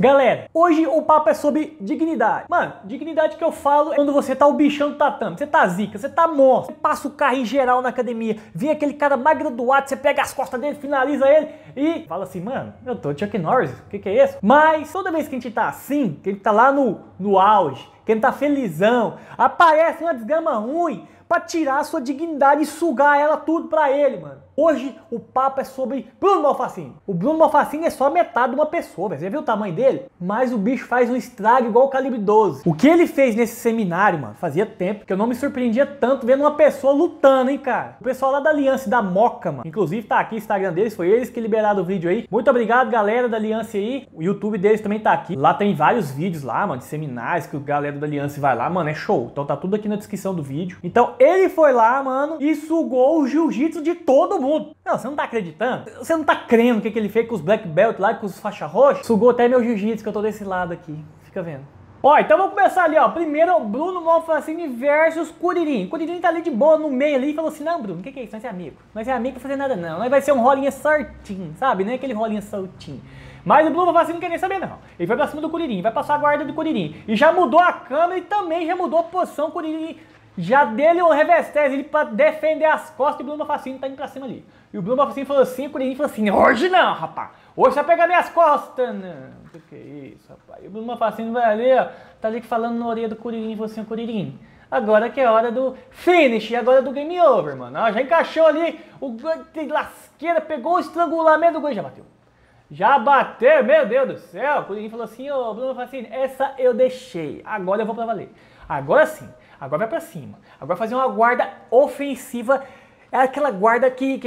Galera, hoje o papo é sobre dignidade. Mano, dignidade que eu falo é quando você tá o bichão do tatame, você tá zica, você tá monstro, você passa o carro em geral na academia, vem aquele cara magro do ato, você pega as costas dele, finaliza ele e fala assim, mano, eu tô Chuck Norris, o que que é isso? Mas toda vez que a gente tá assim, que a gente tá lá no auge, que a gente tá felizão, aparece uma desgrama ruim pra tirar a sua dignidade e sugar ela tudo pra ele, mano. Hoje o papo é sobre Bruno Malfacine. O Bruno Malfacine é só metade de uma pessoa, velho. Você viu o tamanho dele? Mas o bicho faz um estrago igual o calibre 12. O que ele fez nesse seminário, mano, fazia tempo que eu não me surpreendia tanto vendo uma pessoa lutando, hein, cara. O pessoal lá da Aliança da Moca, mano. Inclusive tá aqui o Instagram deles, foi eles que liberaram o vídeo aí. Muito obrigado, galera da Aliança aí. O YouTube deles também tá aqui. Lá tem vários vídeos lá, mano, de seminários que o galera da Aliança vai lá, mano, é show. Então tá tudo aqui na descrição do vídeo. Então ele foi lá, mano, e sugou o jiu-jitsu de todo mundo. Não, você não tá acreditando? Você não tá crendo o que ele fez com os black belt lá, com os faixa roxa? Sugou até meu jiu-jitsu, que eu tô desse lado aqui. Fica vendo. Ó, então vamos começar ali, ó. Primeiro o Bruno Malfacine versus Curirim. Curirim tá ali de boa no meio ali e falou assim, não, Bruno, o que é isso? Nós é amigo. Nós é amigo pra fazer nada não. Nós vai ser um rolinha certinho, sabe? Não é aquele rolinha soltinho. Mas o Bruno Malfacine não quer nem saber, não. Ele vai pra cima do Curirim, vai passar a guarda do Curirim. E já mudou a câmera e também já mudou a posição. Curirim já dele um revestez ali pra defender as costas e o Bruno Malfacine tá indo pra cima ali. E o Bruno Malfacine falou assim, o Curirim falou assim, hoje não, rapaz. Hoje você vai pegar minhas costas. Não, o que é isso, rapaz. E o Bruno Malfacine vai ali, ó, tá ali falando na orelha do Curirim, falou assim, Curirim, agora que é hora do finish, agora do game over, mano. Ó, já encaixou ali, o lasqueira pegou o estrangulamento do gol e já bateu. Já bateu, meu Deus do céu. O Curirim falou assim, ô, Bruno Malfacine, essa eu deixei, agora eu vou pra valer. Agora sim. Agora vai pra cima. Agora fazer uma guarda ofensiva. É aquela guarda que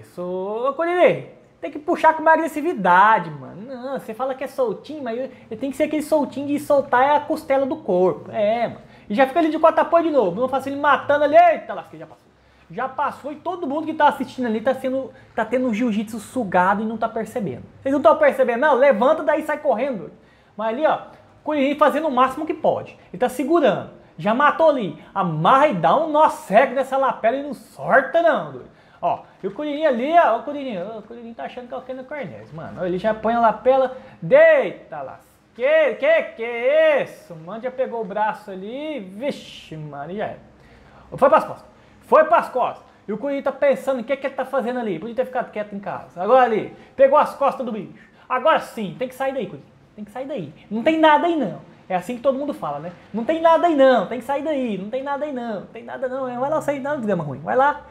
isso. Ô, Curirim, tem que puxar com uma agressividade, mano. Não, você fala que é soltinho, mas tem que ser aquele soltinho de soltar a costela do corpo. É, mano. E já fica ali de quatro apoio de novo. Bruno Malfacine matando ali. Eita, lasquei, já passou. Já passou e todo mundo que tá assistindo ali tá tendo um jiu-jitsu sugado e não tá percebendo. Vocês não estão percebendo, não? Levanta daí e sai correndo. Mas ali, ó, Curirim fazendo o máximo que pode. Ele tá segurando. Já matou ali, amarra e dá um nó seco nessa lapela e não sorta não, doido. Ó, e o Curirim ali, ó, o Curirim tá achando que é o Keno Cornelius, mano. Ele já põe a lapela, deita lá. Que é isso? O mano já pegou o braço ali, vixe, mano, e já era. Foi pras costas, foi pras costas. E o Curirim tá pensando, o que é que ele tá fazendo ali? Podia ter ficado quieto em casa. Agora ali, pegou as costas do bicho. Agora sim, tem que sair daí, Curirim, tem que sair daí. Não tem nada aí não. É assim que todo mundo fala, né? Não tem nada aí não, tem que sair daí, não tem nada aí não, não tem nada não. Vai lá sair, não, desgrama ruim. Vai lá,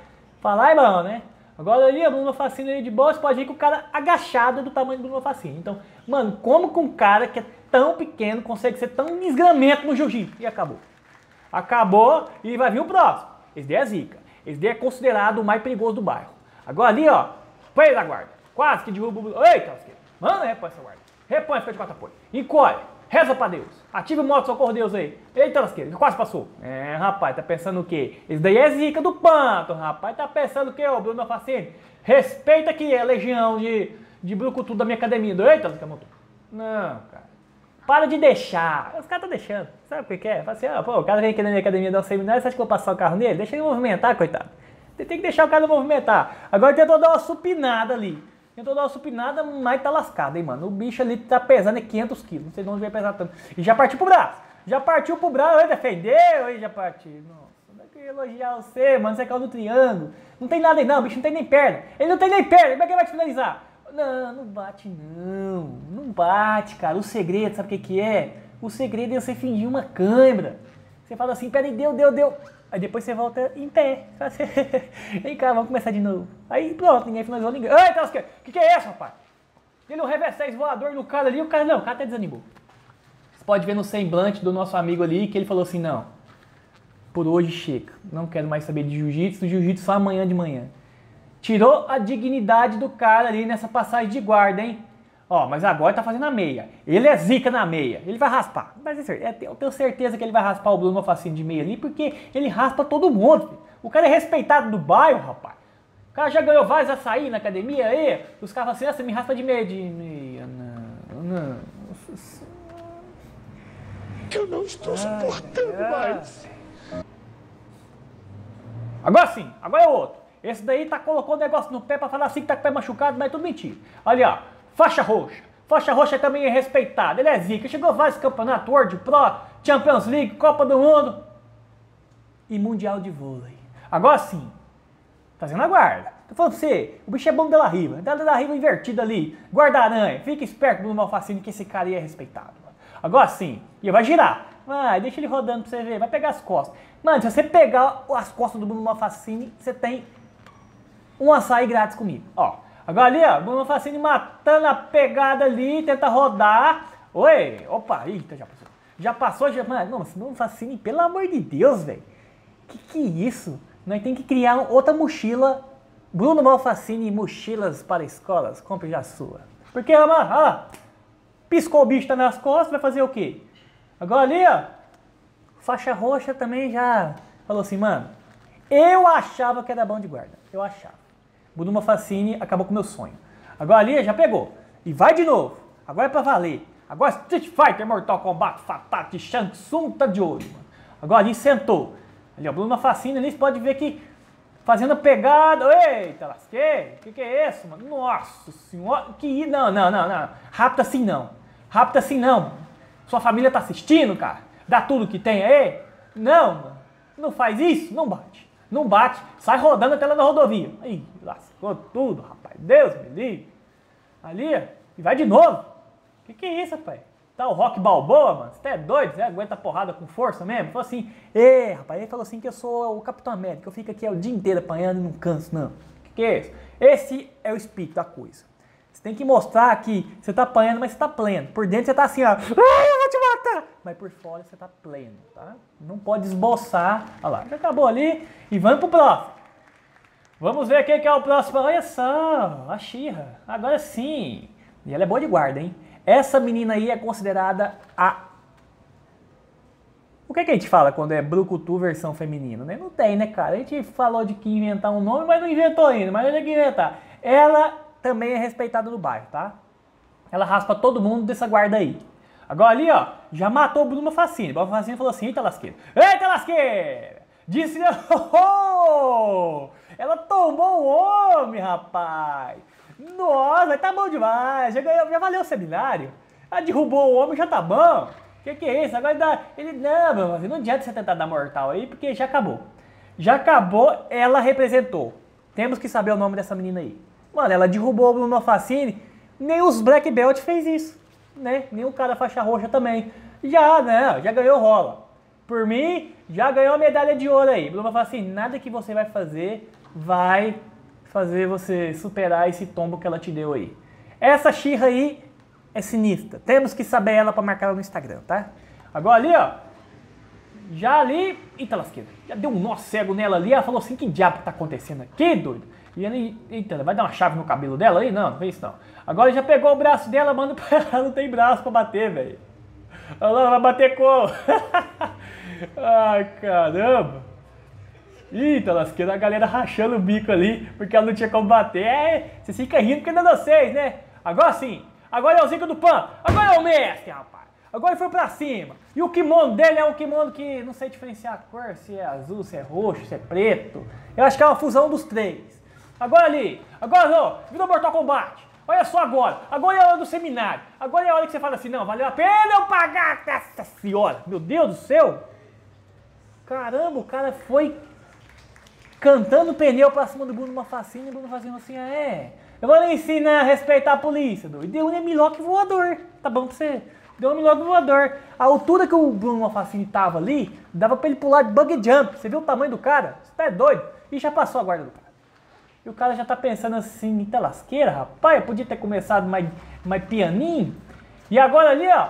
falar é bom, né? Agora ali, o Bruno Malfacine ali de boa, você pode ver que o cara agachado é do tamanho do Bruno Malfacine. Então, mano, como que um cara que é tão pequeno consegue ser tão desgramento no jiu-jitsu? E acabou. Acabou e vai vir o próximo. Esse daí é zica. Esse daí é considerado o mais perigoso do bairro. Agora ali, ó, põe a guarda. Quase que derruba o... Eita, mano, repõe essa guarda. Repõe, fica de quatro apoio. Encolhe. Reza pra Deus. Ativa o modo socorro Deus aí. Eita, lasqueira, quase passou. É, rapaz, tá pensando o quê? Esse daí é zica do panto, rapaz. Tá pensando o quê, ô, Bruno Malfacine? Respeita que é a legião de brucutu da minha academia. Eita, lasqueira, montou. Não, cara. Para de deixar. Os caras tão deixando. Sabe o que é? Fala assim, ó, pô, o cara vem aqui na minha academia dar um seminário, você acha que eu vou passar o carro nele? Deixa ele movimentar, coitado. Tem que deixar o cara movimentar. Agora tentou dar uma supinada ali. Tentou dar uma supinada, mas tá lascado, hein, mano. O bicho ali tá pesando, é 500 quilos. Não sei de onde vai pesar tanto. E já partiu pro braço. Já partiu pro braço. Ele defendeu e já partiu. Nossa, não é que eu ia elogiar você, mano. Você é caiu do triângulo. Não tem nada aí, não. O bicho não tem nem perna. Ele não tem nem perna. Como é que ele vai te finalizar? Não, não bate, não. Não bate, cara. O segredo, sabe o que é? O segredo é você fingir uma câimbra. Você fala assim, peraí, deu. Aí depois você volta em pé. Vem cá, vamos começar de novo. Aí pronto, ninguém finalizou ninguém. Eita, o que é isso, rapaz? Ele um revés voador no cara ali, o cara não, o cara até desanimou. Você pode ver no semblante do nosso amigo ali que ele falou assim, não, por hoje chega. Não quero mais saber de jiu-jitsu, só amanhã de manhã. Tirou a dignidade do cara ali nessa passagem de guarda, hein? Ó, mas agora tá fazendo a meia. Ele é zica na meia. Ele vai raspar. Mas eu tenho certeza que ele vai raspar o Bruno Malfacine de meia ali, porque ele raspa todo mundo. Filho. O cara é respeitado do bairro, rapaz. O cara já ganhou vários açaí na academia aí. Os caras falam assim, ah, você me raspa de meia. Não. Eu não estou suportando mais. Agora sim. Agora é outro. Esse daí tá colocando o negócio no pé pra falar assim que tá com o pé machucado, mas é tudo mentira. Ali, ó. Faixa roxa, Faixa roxa também é respeitada. Ele é zica. Chegou vários campeonatos, World Pro, Champions League, Copa do Mundo e Mundial de Vôlei. Agora sim, fazendo a guarda. Tô falando pra você, o bicho é bom da Riva. Da Riva invertida ali. Guarda-aranha. Fica esperto, Bruno Malfacine, que esse cara aí é respeitado. Agora sim. E vai girar. Vai, deixa ele rodando pra você ver. Vai pegar as costas. Mano, se você pegar as costas do Bruno Malfacine, você tem um açaí grátis comigo. Ó. Agora ali, ó, Bruno Malfacine matando a pegada ali, tenta rodar. Oi, opa, eita, já passou. Já passou, já... Mano, não, Bruno Malfacine, pelo amor de Deus, velho. Que isso? Nós temos que criar outra mochila. Bruno Malfacine, mochilas para escolas, compre já a sua. Porque, mano, ó, piscou o bicho, tá nas costas, vai fazer o quê? Agora ali, ó, faixa roxa também já falou assim, mano, eu achava que era bom de guarda, eu achava. Bruno Malfacine acabou com o meu sonho. Agora ali já pegou. E vai de novo. Agora é pra valer. Agora Street Fighter, Mortal Kombat, Fatality, Shang Tsung tá de olho. Mano. Agora ali sentou. Ali, ó, Bruno Malfacine ali, você pode ver que fazendo pegada. Eita, lasquei. Que é isso, mano? Nossa senhora. Que... Não, não, não, não. Rápido assim não. Rápido assim não. Sua família tá assistindo, cara. Dá tudo que tem aí. Não, mano. Não faz isso. Não bate. Não bate, sai rodando até lá na rodovia. Aí, lascou tudo, rapaz. Deus me livre. Ali, ó, e vai de novo. Que é isso, rapaz? Tá o Rock Balboa, mano. Você é doido, né? Aguenta a porrada com força mesmo. Falou assim, rapaz, ele falou assim que eu sou o Capitão América. Eu fico aqui o dia inteiro apanhando e não canso, não. Que é isso? Esse é o espírito da coisa. Você tem que mostrar que você tá apanhando, mas você tá pleno. Por dentro você tá assim, ó. Eu vou te matar! Mas por fora você tá pleno, tá? Não pode esboçar. Olha lá, já acabou ali. E vamos pro próximo. Vamos ver quem que é o próximo. Olha só, a Xirra. Agora sim. E ela é boa de guarda, hein? Essa menina aí é considerada a... O que a gente fala quando é brucutu versão feminina, né? Não tem, né, cara? A gente falou de que inventar um nome, mas não inventou ainda. Mas tem que inventar. Ela... também é respeitada no bairro, tá? Ela raspa todo mundo dessa guarda aí. Agora ali, ó, já matou o Bruno Malfacine. O Bruno Malfacine falou assim, eita lasqueira. Eita lasqueira! Disse, oh! Ela tombou o homem, rapaz. Nossa, tá bom demais. Já valeu o seminário. Ela derrubou o homem, já tá bom. Que é isso? Agora dá... Ele, não, não adianta você tentar dar mortal aí, porque já acabou. Já acabou, ela representou. Temos que saber o nome dessa menina aí. Mano, ela derrubou o Bruno Malfacine, nem os Black Belt fez isso, né? Nem o cara faixa roxa também. Já, né? Já ganhou rola. Por mim, já ganhou a medalha de ouro aí. Bruno Malfacine, nada que você vai fazer você superar esse tombo que ela te deu aí. Essa Xirra aí é sinistra. Temos que saber ela pra marcar ela no Instagram, tá? Agora ali, ó. Já ali... Eita lasqueira. Já deu um nó cego nela ali. Ela falou assim, que diabo tá acontecendo aqui, doido? E ele, eita, vai dar uma chave no cabelo dela aí? Não, não fez isso não. Agora ele já pegou o braço dela, manda pra ela. Não tem braço pra bater, velho. Olha lá, vai bater como? Ai, caramba. Eita, lasqueira, a galera rachando o bico ali, porque ela não tinha como bater. É, você fica rindo porque não é vocês, né? Agora sim. Agora é o Zico do Pan. Agora é o mestre, rapaz. Agora ele foi pra cima. E o kimono dele é um kimono que não sei diferenciar a cor, se é azul, se é roxo, se é preto. Eu acho que é uma fusão dos três. Agora ali, agora não, virou Mortal Kombat. Olha só agora, agora é a hora do seminário. Agora é a hora que você fala assim, não, valeu a pena eu pagar essa senhora. Meu Deus do céu. Caramba, o cara foi cantando pneu pra cima do Bruno Malfacine. E o Bruno Malfacine assim, eu vou lhe ensinar a respeitar a polícia, doido. Deu um miloque voador, tá bom pra você? Deu um miloque voador. A altura que o Bruno Malfacine tava ali, dava pra ele pular de bug jump. Você viu o tamanho do cara? Você tá doido? E já passou a guarda do cara. E o cara já tá pensando assim, eita lasqueira, rapaz, eu podia ter começado mais pianinho. E agora ali, ó,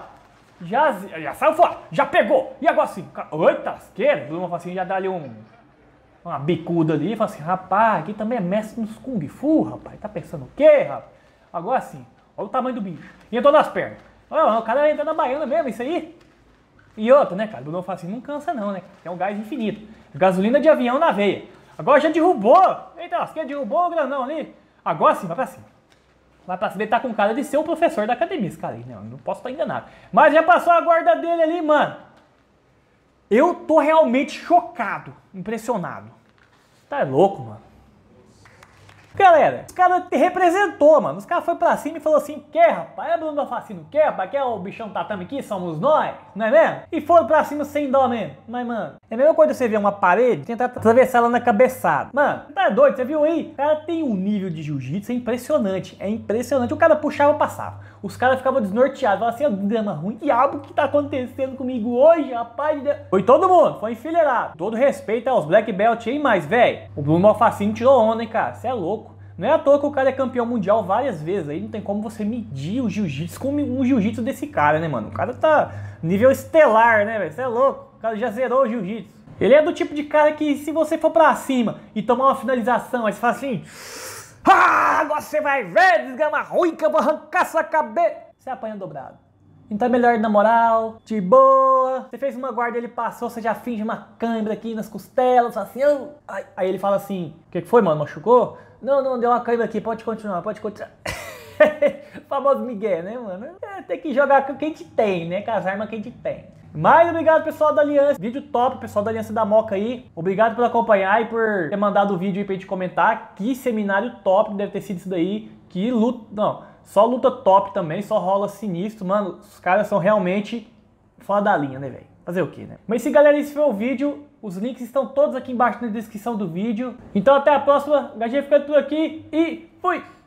já saiu fora, já pegou. E agora assim, eita lasqueira, Bruno Malfacine já dá ali uma bicuda ali, e fala assim, rapaz, aqui também é mestre nos Kung Fu, rapaz, tá pensando o quê, rapaz? Agora assim, olha o tamanho do bicho. E entrou nas pernas. Olha, o cara entra na baiana mesmo, isso aí. E outro, né, cara, Bruno Malfacine não cansa não, né, é um gás infinito. Gasolina de avião na veia. Agora já derrubou. Eita, lasqueira, derrubou o granão ali. Agora sim, vai pra cima. Vai pra cima. Ele tá com cara de ser o professor da academia, esse cara aí. Não posso estar enganado. Mas já passou a guarda dele ali, mano. Eu tô realmente chocado, impressionado. Tá louco, mano. Galera, os caras te representou, mano. Os caras foram pra cima e falou assim: quer, rapaz? É Bruno Malfacine, quer, rapaz? Quer o bichão tatame aqui? Somos nós, não é mesmo? E foram pra cima sem dó mesmo. Mas, mano, é a mesma coisa você ver uma parede e tentar atravessar ela na cabeçada. Mano, tá doido, você viu aí? O cara tem um nível de jiu-jitsu, é impressionante. É impressionante. O cara puxava e passava. Os caras ficavam desnorteados. Falavam assim: ó, drama ruim, diabo, o que tá acontecendo comigo hoje, rapaz? Foi todo mundo, foi enfileirado. Todo respeito aos Black Belt aí, mas, velho, o Bruno Malfacine tirou onda, hein, cara? Você é louco. Não é à toa que o cara é campeão mundial várias vezes, aí não tem como você medir o jiu-jitsu com um jiu-jitsu desse cara, né, mano? O cara tá nível estelar, né, velho? Você é louco, o cara já zerou o jiu-jitsu. Ele é do tipo de cara que se você for pra cima e tomar uma finalização, aí você fala assim: ah, agora você vai ver, desgama ruim, que eu vou arrancar sua cabeça. Você apanha dobrado. Então é melhor na moral, de boa. Você fez uma guarda, ele passou, você já finge uma câimbra aqui nas costelas, assim, oh. Aí ele fala assim: o que foi, mano? Machucou? Não, não, deu uma câimbra aqui, pode continuar, pode continuar. Famoso Miguel, né, mano? É, tem que jogar com quem te tem, né? Com as armas que a gente tem. Mas obrigado, pessoal da Aliança. Vídeo top, pessoal da Aliança da Moca aí. Obrigado por acompanhar e por ter mandado o vídeo aí pra gente comentar. Que seminário top deve ter sido isso daí. Que luta... Não... Só luta top também, só rola sinistro, mano. Os caras são realmente fora da linha, né, velho? Fazer o que, né? Mas se galera, esse foi o vídeo. Os links estão todos aqui embaixo na descrição do vídeo. Então até a próxima. O HG ficando por aqui e fui!